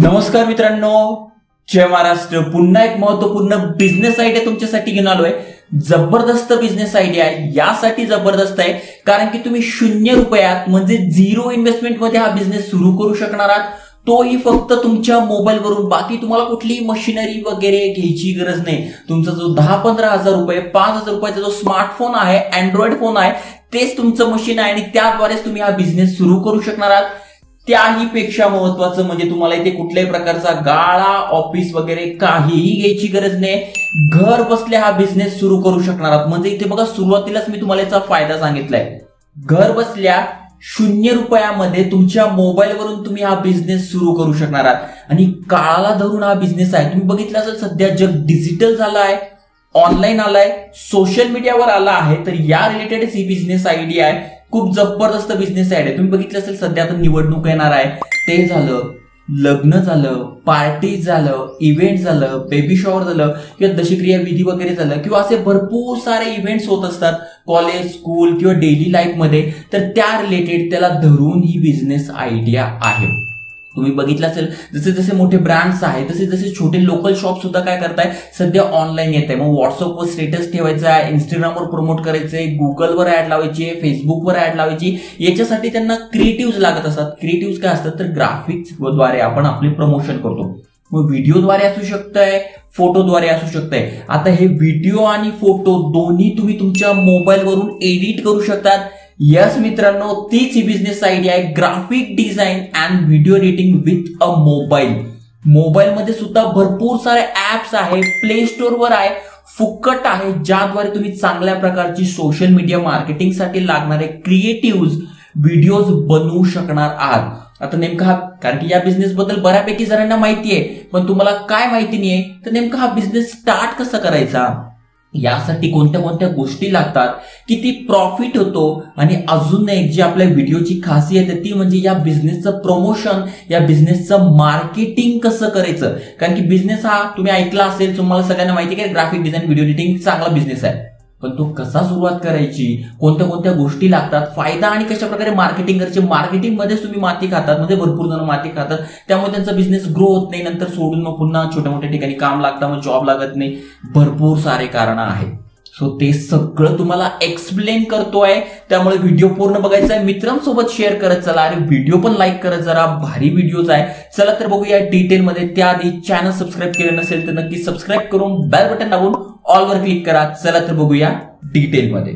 नमस्कार मित्रांनो, जय महाराष्ट्र. पुन्हा एक महत्वपूर्ण बिझनेस आयडिया तुमच्यासाठी घेऊन आलोय. जबरदस्त बिझनेस आयडिया आहे. यासाठी जबरदस्त आहे कारण की तुम्ही 0 रुपयात म्हणजे 0 इन्व्हेस्टमेंट मध्ये हा बिझनेस सुरू करू शकणार आहात. तोही फक्त तुमच्या मोबाईल वरून. बाकी तुम्हाला कुठलीही मशीनरी वगैरे घ्यायची गरज नाही. तुमचा जो 10-15 हजार रुपये 5,000 रुपयाचा जो स्मार्टफोन आहे, अँड्रॉइड फोन आहे, तेच तुमचं मशीन आहे आणि त्याद्वारेच तुम्ही हा बिझनेस सुरू करू शकणार आहात. त्याही पेक्षा महत्वाचं म्हणजे तुम्हाला इथे कुठल्याही प्रकारचा गाळा, ऑफिस वगैरे काहीही घ्यायची गरज नाही. घर बसल्या हा बिझनेस सुरू करू शकणार आहात. म्हणजे इथे बघा, सुरुवातीलाच मी तुम्हाला याचा फायदा सांगितलाय. घर बसल्या 0 रुपयामध्ये तुमच्या मोबाईलवरून तुम्ही हा बिझनेस सुरू करू शकणार आहात. आणि काळाला धरून हा बिझनेस आहे. तुम्ही बघितलं असेल सध्या जग डिजिटल झालं आहे, ऑनलाईन आलाय, सोशल मीडियावर आला आहे. तर या रिलेटेडच ही बिझनेस आयडिया आहे. खूप जबरदस्त बिझनेस आयडिया. तुम्ही बघितलं असेल सध्या आता निवडणूक येणार आहे, ते झालं, लग्न झालं, पार्टी झालं, इव्हेंट झालं, बेबी शॉवर झालं किंवा दशक्रिया विधी वगैरे झालं किंवा असे भरपूर सारे इव्हेंट्स होत असतात कॉलेज, स्कूल किंवा डेली लाईफमध्ये. तर त्या रिलेटेड त्याला धरून ही बिझनेस आयडिया आहे. तुम्ही बघितलं असेल जसे जसे मोठे ब्रँड्स आहेत, तसे जसे छोटे लोकल शॉप सुद्धा काय करताय सध्या ऑनलाईन येत आहे. मग व्हॉट्सअपवर स्टेटस ठेवायचा आहे, इंस्टाग्रामवर प्रमोट करायचंय, गुगलवर ऍड लावायची आहे, फेसबुकवर ऍड लावायची. याच्यासाठी त्यांना क्रिएटिव्ह लागत असतात. क्रिएटिव्ह काय असतात तर ग्राफिक्सद्वारे आपण आपले प्रमोशन करतो. मग व्हिडिओद्वारे असू शकतंय, फोटोद्वारे असू शकतंय. आता हे व्हिडिओ आणि फोटो दोन्ही तुम्ही तुमच्या मोबाईलवरून एडिट करू शकतात. यस मित्रांनो, तीच ही बिझनेस आयडिया आहे. Graphic design and video editing with a mobile. मोबाईलमध्ये सुद्धा भरपूर सारे ऍप्स आहे, प्ले स्टोअरवर आहे, फुकट आहे, ज्याद्वारे तुम्ही चांगल्या प्रकारची सोशल मीडिया मार्केटिंगसाठी लागणारे क्रिएटिव्ह व्हिडिओज बनवू शकणार आहात. आता नेमका कारण की या बिझनेसबद्दल बऱ्यापैकी जणांना माहिती आहे, पण तुम्हाला काय माहिती नाहीये तर नेमका हा बिझनेस स्टार्ट कसा करायचा, यासाठी कोणत्या कोणत्या गोष्टी लागतात, किती प्रॉफिट होतो. आणि अजून एक जी आपल्या व्हिडिओची खासियत आहे ती म्हणजे या बिझनेसचं प्रमोशन, या बिझनेसचं मार्केटिंग कसं करायचं. कारण की बिझनेस हा तुम्ही ऐकला असेल, तुम्हाला सगळ्यांना माहिती आहे ग्राफिक डिझाईन, व्हिडिओ एडिटिंग चांगला बिझनेस आहे. पण तो कसा सुरुवात करायची, कोणत्या कोणत्या गोष्टी लागतात, फायदा आणि कशा प्रकारे मार्केटिंग करायची. मार्केटिंगमध्येच तुम्ही माती खातात, म्हणजे भरपूर जण माती खातात, त्यामुळे त्यांचा बिझनेस ग्रो होत नाही. नंतर सोडून मग पुन्हा छोट्या मोठ्या ठिकाणी काम लागतं, मग जॉब लागत नाही. भरपूर सारे कारण आहेत. सो ते सगळं तुम्हाला एक्सप्लेन करतोय, त्यामुळे व्हिडिओ पूर्ण बघायचा आहे. मित्रांसोबत शेअर करत चला आणि व्हिडिओ पण लाईक करत जरा. भारी व्हिडिओज आहे. चला तर बघूया डिटेलमध्ये. त्याआधी चॅनल सबस्क्राईब केले नसेल तर नक्की सबस्क्राईब करून बेल बटन दाबून ऑलवर क्लिक करा. चला तर बघूया डिटेलमध्ये.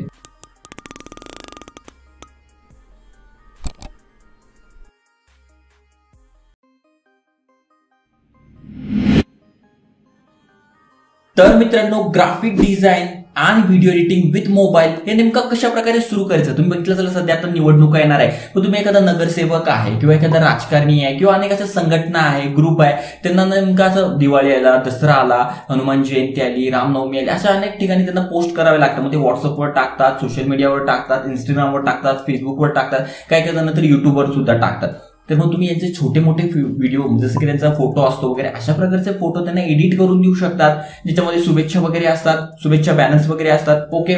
तर मित्रांनो, ग्राफिक डिझाईन आणि व्हिडिओ एडिटिंग विथ मोबाईल हे नेमका कशा प्रकारे सुरू करायचं. तुम्ही बघितलं असेल सध्या आता निवडणुका येणार आहे. मग तुम्ही एखादा नगरसेवक आहे किंवा एखादा राजकारणी आहे किंवा अनेक अशा संघटना आहे, ग्रुप आहे, त्यांना नेमका असं दिवाळी आला, दसरा आला, हनुमान जयंती आली, रामनवमी आली, अशा अनेक ठिकाणी त्यांना पोस्ट करावे लागतात. मग ते व्हॉट्सअपवर टाकतात, सोशल मीडियावर टाकतात, इंस्टाग्रामवर टाकतात, फेसबुकवर टाकतात, काही काही जण तर युट्यूबवर सुद्धा टाकतात. तर मग तुम्ही यांचे छोटे मोठे व्हिडिओ जसं की त्यांचा फोटो असतो वगैरे अशा प्रकारचे फोटो त्यांना एडिट करून देऊ शकतात, ज्याच्यामध्ये शुभेच्छा वगैरे असतात, शुभेच्छा बॅनर्स वगैरे असतात. ओके,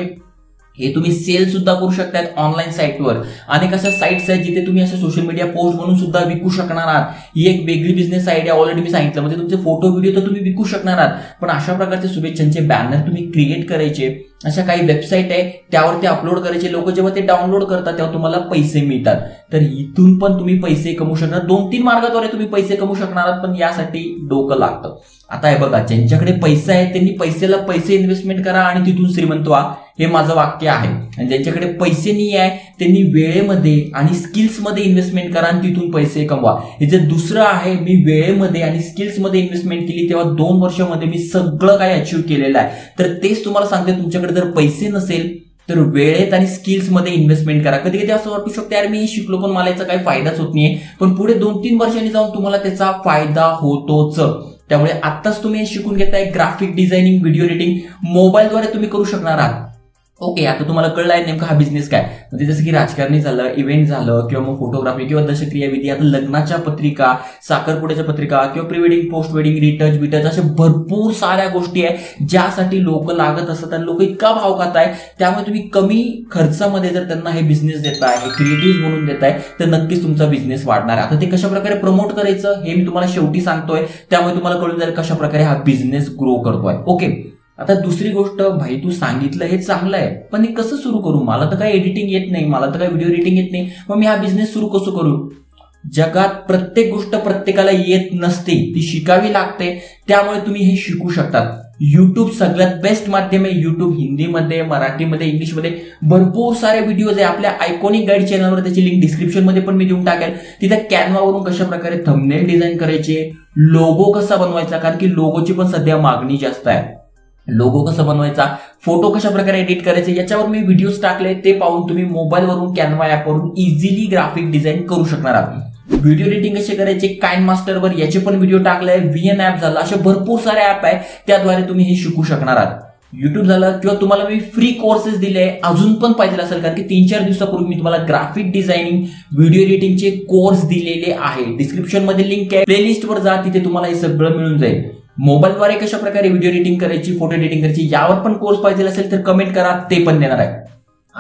हे तुम्ही सेल सुद्धा करू शकतात ऑनलाईन साईटवर. अनेक अशा साईट्स आहेत जिथे तुम्ही अशा सोशल मीडिया पोस्ट म्हणून सुद्धा विकू शकणार आहात. ही एक वेगळी बिझनेस आयडिया ऑलरेडी मी सांगितलं. म्हणजे तुमचे फोटो व्हिडिओ तर तुम्ही विकू शकणार आहात, पण अशा प्रकारचे शुभेच्छांचे बॅनर तुम्ही क्रिएट करायचे. अशा काही वेबसाईट आहे त्यावर ते अपलोड करायचे. लोक जेव्हा ते डाउनलोड करतात तेव्हा तुम्हाला पैसे मिळतात. तर इथून पण तुम्ही पैसे कमवू शकणार. 2-3 मार्गाद्वारे तुम्ही पैसे कमवू शकणार आहात, पण यासाठी डोकं लागतं. आता हे बघा, ज्यांच्याकडे पैसा आहे त्यांनी पैशाला पैसे इन्व्हेस्टमेंट करा आणि तिथून श्रीमंत व्हा, हे माझं वाक्य आहे. आणि ज्यांच्याकडे पैसे नाही आहे त्यांनी वेळेमध्ये आणि स्किल्समध्ये इन्व्हेस्टमेंट करा आणि तिथून पैसे कमवा. हे जे दुसरं आहे, मी वेळेमध्ये आणि स्किल्समध्ये इन्व्हेस्टमेंट केली तेव्हा 2 वर्षामध्ये मी सगळं काही अचीव्ह केलेलं आहे. तर तेच तुम्हाला सांगते, तुमच्याकडे जर पैसे नसेल तर वेळेत आणि स्किल्समध्ये इन्व्हेस्टमेंट करा. कधी कधी असं वाटू शकतं यार मी शिकलो पण मला याचा काही फायदाच होत नाहीये, पण पुढे 2-3 वर्षांनी जाऊन तुम्हाला त्याचा फायदा होतोच. त्यामुळे आत्ताच तुम्ही हे शिकून घेताय. ग्राफिक डिझायनिंग, व्हिडिओ एडिटिंग मोबाईलद्वारे तुम्ही करू शकणार आहात. ओके आता तुम्हाला कळलं आहे नेमका हा बिझनेस काय, म्हणजे जसं की राजकारणी झालं, इव्हेंट झालं किंवा मग फोटोग्राफी किंवा दशक्रिया विधी, आता लग्नाच्या पत्रिका, साखरपुड्याच्या पत्रिका किंवा pre wedding, post wedding, retouch बिटच अशा भरपूर साऱ्या गोष्टी आहे ज्यासाठी लोक लागत असतात आणि लोक इतका भाव खाताय. त्यामुळे तुम्ही कमी खर्चामध्ये जर त्यांना हे बिझनेस देताय, हे क्रिएटिव्ह म्हणून देताय तर नक्कीच तुमचा बिझनेस वाढणार आहे. आता ते कशा प्रकारे प्रमोट करायचं हे मी तुम्हाला शेवटी सांगतोय, त्यामुळे तुम्हाला कळून जाईल कशा प्रकारे हा बिझनेस ग्रो करतोय. ओके आता दुसरी गोष्ट, भाई तू सांगितलं हे चांगलं आहे पण हे कसं सुरू करू, मला तर काही एडिटिंग येत नाही, मला तर काही व्हिडिओ एडिटिंग येत नाही, मग मी हा बिझनेस सुरू कसं करू. जगात प्रत्येक गोष्ट प्रत्येकाला येत नसते, ती शिकावी लागते, त्यामुळे तुम्ही हे शिकू शकतात. यूट्यूब सगळ्यात बेस्ट माध्यम आहे. यूट्यूब हिंदीमध्ये, मराठीमध्ये, इंग्लिशमध्ये भरपूर सारे व्हिडिओज आहे. आपल्या आयकॉनिक गाईड चॅनलवर त्याची लिंक डिस्क्रिप्शनमध्ये पण मी देऊन टाकेल. तिथे कॅनवावरून कशा प्रकारे थंबनेल डिझाईन करायचे, लोगो कसा बनवायचा, कारण की लोगोची पण सध्या मागणी जास्त आहे, लोगो कसा बनवायचा, फोटो कशा प्रकारे एडिट करायचे, याच्यावर मी व्हिडिओज टाकले, ते पाहून तुम्ही मोबाईलवरून कॅनवा ॲपवरून इझिली ग्राफिक डिझाईन करू शकणार आहात. व्हिडिओ एडिटिंग कसे करायचे काइन मास्टरवर याचे पण व्हिडिओ टाकले, VN ॲप झालं, असे भरपूर सारे ॲप आहे त्याद्वारे तुम्ही हे शिकू शकणार आहात. यूट्यूब झालं किंवा तुम्हाला मी फ्री कोर्सेस दिले आहे, अजून पण पाहिजे असेल कारण की 3-4 दिवसापूर्वी मी तुम्हाला ग्राफिक डिझायनिंग, व्हिडिओ एडिटिंगचे कोर्स दिलेले आहे. डिस्क्रिप्शनमध्ये लिंक आहे, प्लेलिस्टवर जा, तिथे तुम्हाला हे सगळं मिळून जाईल. मोबाईलद्वारे कशा प्रकारे व्हिडिओ एडिटिंग करायची, फोटो एडिटिंग करायची यावर पण कोर्स पाहिजे असेल तर कमेंट करा, ते पण देणार आहे.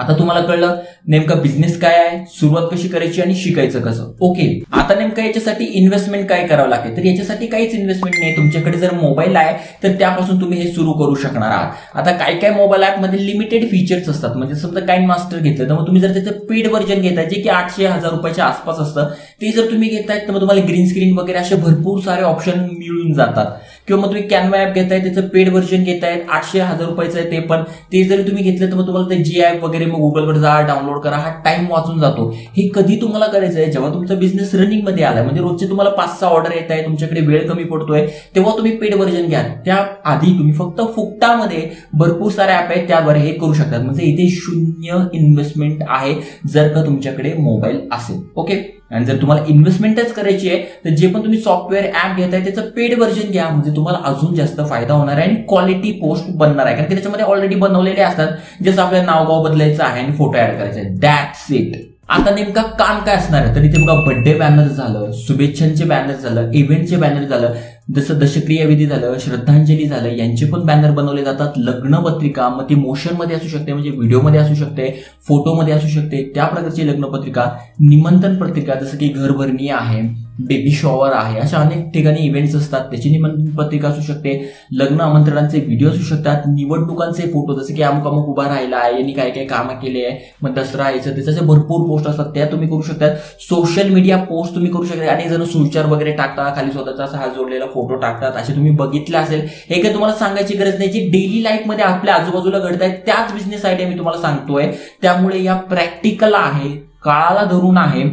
आता तुम्हाला कळलं नेमका बिझनेस काय आहे, सुरुवात कशी करायची आणि शिकायचं कसं. ओके आता नेमका याच्यासाठी इन्व्हेस्टमेंट काय करावं लागेल, तर याच्यासाठी काहीच इन्व्हेस्टमेंट नाही. तुमच्याकडे जर मोबाईल आहे तर त्यापासून तुम्ही हे सुरू करू शकणार आहात. आता काय काय मोबाईल ॲपमध्ये लिमिटेड फीचर्स असतात, म्हणजे समजा काइन मास्टर घेतलं तर मग तुम्ही जर त्याचं पेड व्हर्जन घेताय जे की 800-1000 रुपयाच्या आसपास असतं, ते जर तुम्ही घेतायत तर मग तुम्हाला ग्रीन स्क्रीन वगैरे असे भरपूर सारे ऑप्शन मिळून जातात. किंवा मग तुम्ही कॅनवा ॲप घेताय, त्याचं पेड व्हर्जन घेताय, 800-1000 रुपयाचं आहे ते पण, ते जरी तुम्ही घेतलं तर मग तुम्हाला ते जी ॲप वगैरे मग गुगलवर जा, डाउनलोड करा, हा टाइम वाचून जातो. हे कधी तुम्हाला करायचं आहे जेव्हा तुमचा बिझनेस रनिंगमध्ये आलाय, म्हणजे रोजचे तुम्हाला 5-6 ऑर्डर येत आहे, तुमच्याकडे वेळ कमी पडतोय, तेव्हा तुम्ही पेड व्हर्जन घ्या. त्या आधी तुम्ही फक्त फुकटामध्ये भरपूर सारे ॲप आहेत त्यावर हे करू शकतात, म्हणजे इथे 0 इन्व्हेस्टमेंट आहे जर का तुमच्याकडे मोबाईल असेल. ओके आणि जर तुम्हाला इन्व्हेस्टमेंटच करायची आहे तर जे पण तुम्ही सॉफ्टवेअर ॲप घेताय त्याचं पेड व्हर्जन घ्या, म्हणजे तुम्हाला अजून जास्त फायदा होणार आहे आणि क्वालिटी पोस्ट बनणार आहे, कारण की त्याच्यामध्ये ऑलरेडी बनवलेले असतात, जसं आपल्याला नावगाव बदलायचं आहे आणि फोटो ऍड करायचा आहे, दॅट्स इट. आता नेमका काम काय असणार आहे तर इथे बघा, बर्थडे बॅनर झालं, शुभेच्छांचे बॅनर झालं, इव्हेंटचे बॅनर झालं, जसं दशक्रियाविधी झालं, श्रद्धांजली झालं, यांचे पण बॅनर बनवले जातात. लग्न पत्रिका, मग ती मोशनमध्ये असू शकते, म्हणजे व्हिडिओमध्ये असू शकते, फोटोमध्ये असू शकते, त्या प्रकारची लग्न पत्रिका, निमंत्रण पत्रिका जसं की घरभरणी आहे, बेबी शॉवर आहे, अशा अनेक ठिकाणी इव्हेंट्स असतात त्याची निमंत्रण पत्रिका असू शकते, लग्न आमंत्रणांचे व्हिडिओ असू शकतात, निवडणुकांचे फोटो जसं की अमुक अमुक उभा राहिला आहे, यांनी काय काय कामं केले आहे, मग दसरा यायचं त्याच्या भरपूर पोस्ट असतात त्या तुम्ही करू शकता. सोशल मीडिया पोस्ट तुम्ही करू शकता, अनेक जण सुविचार वगैरे टाकता, खाली स्वतःचा असा हात जोडलेला फोटो टाकतात, असे तुम्ही बघितलं असेल. हे काय तुम्हाला सांगायची गरज नाही, जी डेली लाईफमध्ये आपल्या आजूबाजूला घडत आहेत त्याच बिझनेस आयडिया मी तुम्हाला सांगतोय, त्यामुळे या प्रॅक्टिकल आहे, काळाला धरून आहे,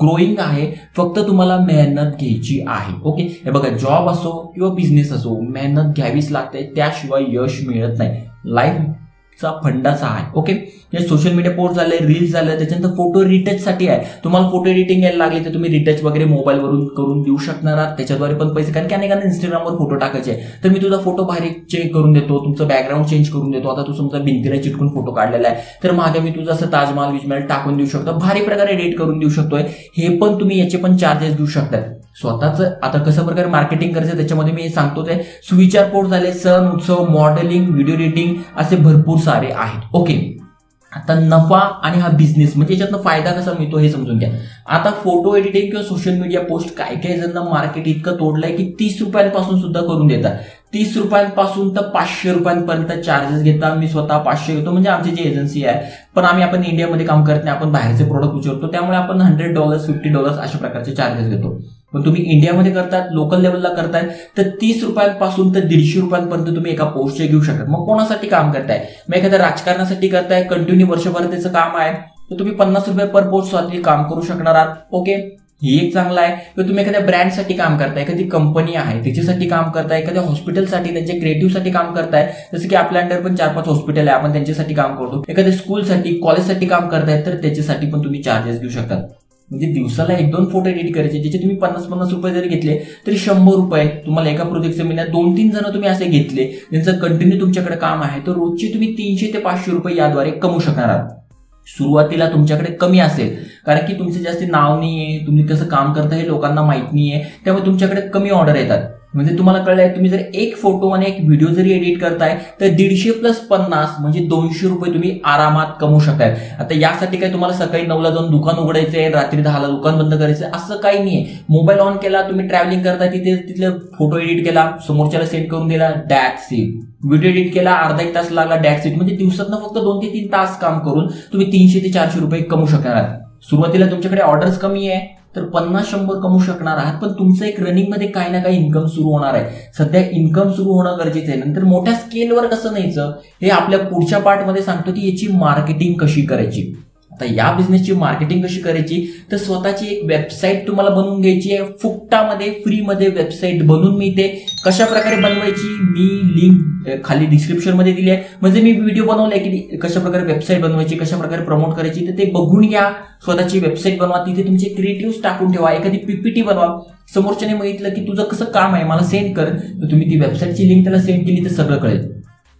ग्रोइंग आहे, फक्त तुम्हाला मेहनत घ्यायची आहे. ओके हे बघा, जॉब असो किंवा बिझनेस असो मेहनत घ्यावीच लागते, त्याशिवाय यश मिळत नाही, लाईफचा फंडाचा आहे. ओके हे सोशल मीडिया पोस्ट झाले, रील्स झालं, त्याच्यानंतर फोटो रिटचसाठी आहे, तुम्हाला फोटो एडिटिंग यायला लागली तर तुम्ही रिटच वगैरे मोबाईलवरून करून देऊ शकणार आहात, त्याच्याद्वारे पण पैसे, कारण की अनेकांना इंस्टाग्रामवर फोटो टाकायचे तर मी तुझा फोटो भारी चेक करून देतो, तुमचं बॅकग्राऊंड चेंज करून देतो. आता तू समजा भिंतीला चिटकून फोटो काढलेला आहे तर मागे मी तुझा असं ताजमहाल विजमहाल टाकून देऊ शकतो, भारी प्रकारे एडिट करून देऊ शकतोय. हे पण तुम्ही याचे पण चार्जेस देऊ शकतात. स्वतःचं आता कशा प्रकारे मार्केटिंग करायचं त्याच्यामध्ये मी सांगतो, ते सुविचार पोस्ट झाले, सण उत्सव, मॉडेलिंग, व्हिडिओ एडिटिंग असे भरपूर सारे आहेत. ओके आता नफा आणि हा बिझनेस म्हणजे याच्यातनं फायदा कसा मिळतो हे समजून घ्या. आता फोटो एडिटिंग किंवा सोशल मीडिया पोस्ट काय काय जणांना मार्केट इतकं तोडलंय की 30 रुपयांपासून सुद्धा करून देतात, 30 रुपयांपासून तर 500 रुपयांपर्यंत चार्जेस घेतात. मी स्वतः 500 घेतो, म्हणजे आमची जी एजन्सी आहे पण आपण इंडियामध्ये काम करत नाही, आपण बाहेरचे प्रोडक्ट उचलतो, त्यामुळे आपण $100, $50 अशा प्रकारचे चार्जेस घेतो. पण तुम्ही इंडियामध्ये करतात, लोकल लेवलला करताय तर 30 रुपयांपासून तर 150 रुपयांपर्यंत तुम्ही एका पोस्टचे घेऊ शकता. मग कोणासाठी काम करताय, मग एखाद्या राजकारणासाठी करताय, कंटिन्यू वर्षभर त्याचं काम आहे तर तुम्ही 50 रुपये पर पोस्टसाठी काम करू शकणार आहात. ओके ही एक चांगला आहे. किंवा तुम्ही एखाद्या ब्रँडसाठी काम करताय, एखादी कंपनी आहे त्याच्यासाठी काम करताय, एखाद्या हॉस्पिटलसाठी त्यांच्या क्रिएटिव्हसाठी काम करताय, जसं की आपल्या अंडर पण 4-5 हॉस्पिटल आहे आपण त्यांच्यासाठी काम करतो, एखाद्या स्कूलसाठी, कॉलेजसाठी काम करताय तर त्याच्यासाठी पण तुम्ही चार्जेस घेऊ शकता. म्हणजे दिवसाला एक दोन फोटो एडिट करायचे, ज्याचे तुम्ही 50-50 रुपये जरी घेतले तरी 100 रुपये तुम्हाला एका प्रोजेक्टचे मिळणार. 2-3 जण तुम्ही असे घेतले ज्यांचं कंटिन्यू तुमच्याकडे काम आहे तर रोजची तुम्ही 300 ते 500 रुपये याद्वारे कमवू शकणार आहात. सुरुवातीला तुमच्याकडे कमी असेल कारण की तुमचं जास्त नाव नाहीये, तुम्ही कसं काम करता हे लोकांना माहित नाहीये, त्यामुळे तुमच्याकडे कमी ऑर्डर येतात. म्हणजे तुम्हाला कळलंय तुम्ही जर एक फोटो आणि एक व्हिडिओ जरी एडिट करताय तर 150 + 50 म्हणजे 200 रुपये तुम्ही आरामात कमवू शकताय. आता यासाठी काय तुम्हाला सकाळी 9ला जाऊन दुकान उघडायचंय, रात्री 10ला दुकान बंद करायचं असं काही नाहीये. मोबाईल ऑन केला, तुम्ही ट्रॅव्हलिंग करताय, तिथले फोटो एडिट केला, समोरच्याला सेंड करून दिला, दॅट्स इट. व्हिडिओ एडिट केला, अर्धा एक तास लागला, दॅट्स इट. म्हणजे दिवसातनं फक्त 2 ते 3 तास काम करून तुम्ही 300 ते 400 रुपये कमवू शकणार आहात. सुरुवातीला तुमच्याकडे ऑर्डर्स कमी आहे तर 50-100 कमवू शकणार आहात, पण तुमचं एक रनिंग मध्ये काही ना काही इन्कम सुरू होणार आहे. सध्या इन्कम सुरू होणं गरजेचं आहे. नंतर मोठ्या स्केलवर कसं न्यायचं हे आपल्या पुढच्या पार्टमध्ये सांगतो की याची मार्केटिंग कशी करायची. आता या बिझनेसची मार्केटिंग कशी करायची तर स्वतःची एक वेबसाईट तुम्हाला बनवून घ्यायची आहे. फुकटामध्ये फ्रीमध्ये वेबसाईट बनवून मिळते. कशा प्रकारे बनवायची मी लिंक खाली डिस्क्रिप्शनमध्ये दिली आहे. म्हणजे मी व्हिडिओ बनवलाय की कशा प्रकारे वेबसाईट बनवायची, कशा प्रकारे प्रमोट करायची, तर ते बघून घ्या. स्वतःची वेबसाईट बनवा, तिथे तुमचे क्रिएटिव्ह टाकून ठेवा, एखादी पीपीटी बनवा. समोरच्याने बघितलं की तुझं कसं काम आहे मला सेंड कर, तर तुम्ही ती वेबसाईटची लिंक त्याला सेंड केली तर सगळं कळेल.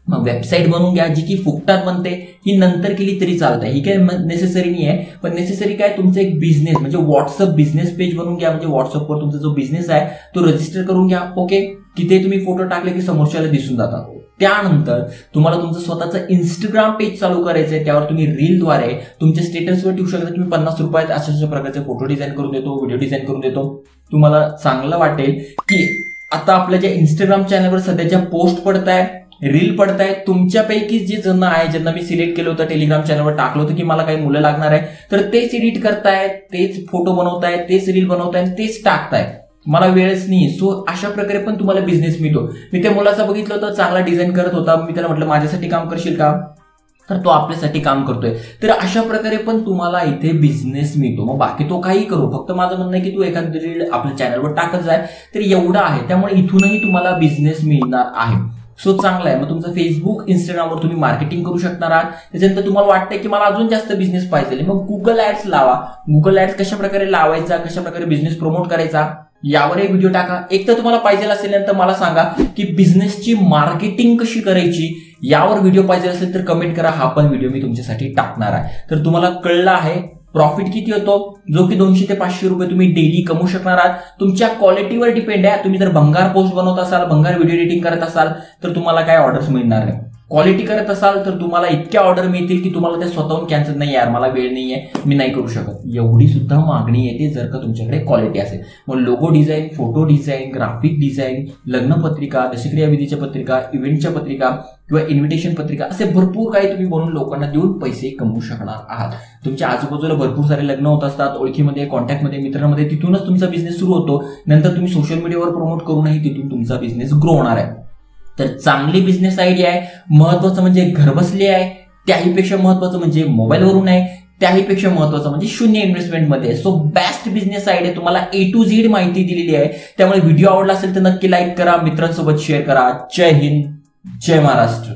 मग वेबसाईट बनवून घ्या जी की फुकटात बनते, ही नंतर केली तरी चालते, ही काय नेसेसरी नाही आहे. पण नेसेसरी काय तुमचं एक बिझनेस म्हणजे व्हॉट्सअप बिझनेस पेज बनवून घ्या. म्हणजे व्हॉट्सअपवर तुमचा जो बिझनेस आहे तो रजिस्टर करून घ्या. ओके, तिथे तुम्ही फोटो टाकले की समोरच्याला दिसून जातात. त्यानंतर तुम्हाला तुमचं स्वतःचं इंस्टाग्राम पेज चालू करायचं आहे. त्यावर तुम्ही रीलद्वारे तुमच्या स्टेटसवर ठेवू शकता. तुम्ही 50 रुपयात अशा अशा प्रकारचे फोटो डिझाईन करून देतो, व्हिडिओ डिझाईन करून देतो. तुम्हाला चांगलं वाटेल की आता आपल्या ज्या इंस्टाग्राम चॅनलवर सध्याच्या पोस्ट पडतायत, रील पडताय, तुमच्यापैकी जे जण आहे ज्यांना मी सिलेक्ट केलं होतं, टेलिग्राम चॅनलवर टाकलं होतं की मला काही मुलं लागणार आहे, तर तेच एडिट करतायत, तेच फोटो बनवतायत, तेच रील बनवतायत, तेच टाकतायत, मला वेळच नाही. सो अशा प्रकारे पण तुम्हाला बिझनेस मिळतो. मी त्या मुलाचा बघितलं होतं, चांगला डिझाईन करत होता. मी त्याला म्हटलं माझ्यासाठी काम करशील का, तर तो आपल्यासाठी काम करतोय. तर अशा प्रकारे पण तुम्हाला इथे बिझनेस मिळतो. मग बाकी तो काही करू, फक्त माझं म्हणणं आहे की तू एखादी रील आपल्या चॅनलवर टाकत जाय, तर एवढं आहे. त्यामुळे इथूनही तुम्हाला बिझनेस मिळणार आहे. सो चांगला आहे. मग तुमचं फेसबुक इंस्टाग्रामवर तुम्ही मार्केटिंग करू शकणार आहात. त्याच्यानंतर तुम्हाला वाटतंय की मला अजून जास्त बिझनेस पाहिजे, मग गुगल ऍड्स लावा. गुगल ऍड्स कशा प्रकारे लावायचा, कशा प्रकारे बिझनेस प्रमोट करायचा यावरही व्हिडिओ टाका. एक तर तुम्हाला पाहिजे असेल नंतर मला सांगा की बिझनेसची मार्केटिंग कशी करायची यावर व्हिडिओ पाहिजे असेल तर कमेंट करा, हा पण व्हिडिओ मी तुमच्यासाठी टाकणार आहे. तर तुम्हाला कळलं आहे प्रॉफिट किती होतो, जो की 200 ते 500 रुपये तुम्ही डेली कमवू शकणार आहात. तुमच्या क्वालिटीवर डिपेंड आहे. तुम्ही जर भंगार पोस्ट बनवत असाल, भंगार व्हिडिओ एडिटिंग करत असाल तर तुम्हाला काय ऑर्डर्स मिळणार नाही. क्वालिटी करत असाल तर तुम्हाला इतक्या ऑर्डर मिळतील की तुम्हाला त्या स्वतःहून कॅन्सल नाही यार मला वेळ नाहीये, मी नाही करू शकत, एवढी सुद्धा मागणी येते जर का तुमच्याकडे क्वालिटी असेल. मग logo design, photo design, graphic design, लग्नपत्रिका, दशक्रियाविधीच्या पत्रिका, इव्हेंटच्या पत्रिका किंवा इन्व्हिटेशन पत्रिका असे भरपूर काही तुम्ही बनवून लोकांना देऊन पैसे कमवू शकणार आहात. तुमच्या आजूबाजूला भरपूर सारे लग्न होत असतात, ओळखीमध्ये, कॉन्टॅक्टमध्ये, मित्रांमध्ये, तिथूनच तुमचा बिझनेस सुरू होतो. नंतर तुम्ही सोशल मीडियावर प्रमोट करूनही तिथून तुमचा बिझनेस ग्रो होणार आहे. तर चांगली बिझनेस आयडिया आहे. महत्वाचं म्हणजे घरबसली आहे, त्याहीपेक्षा महत्वाचं म्हणजे मोबाईलवरून आहे, त्याहीपेक्षा महत्वाचं म्हणजे 0 इन्व्हेस्टमेंटमध्ये. सो बेस्ट बिझनेस आयडिया तुम्हाला A to Z माहिती दिलेली आहे. त्यामुळे व्हिडिओ आवडला असेल तर नक्की लाईक करा, मित्रांसोबत शेअर करा. जय हिंद, जय महाराष्ट्र.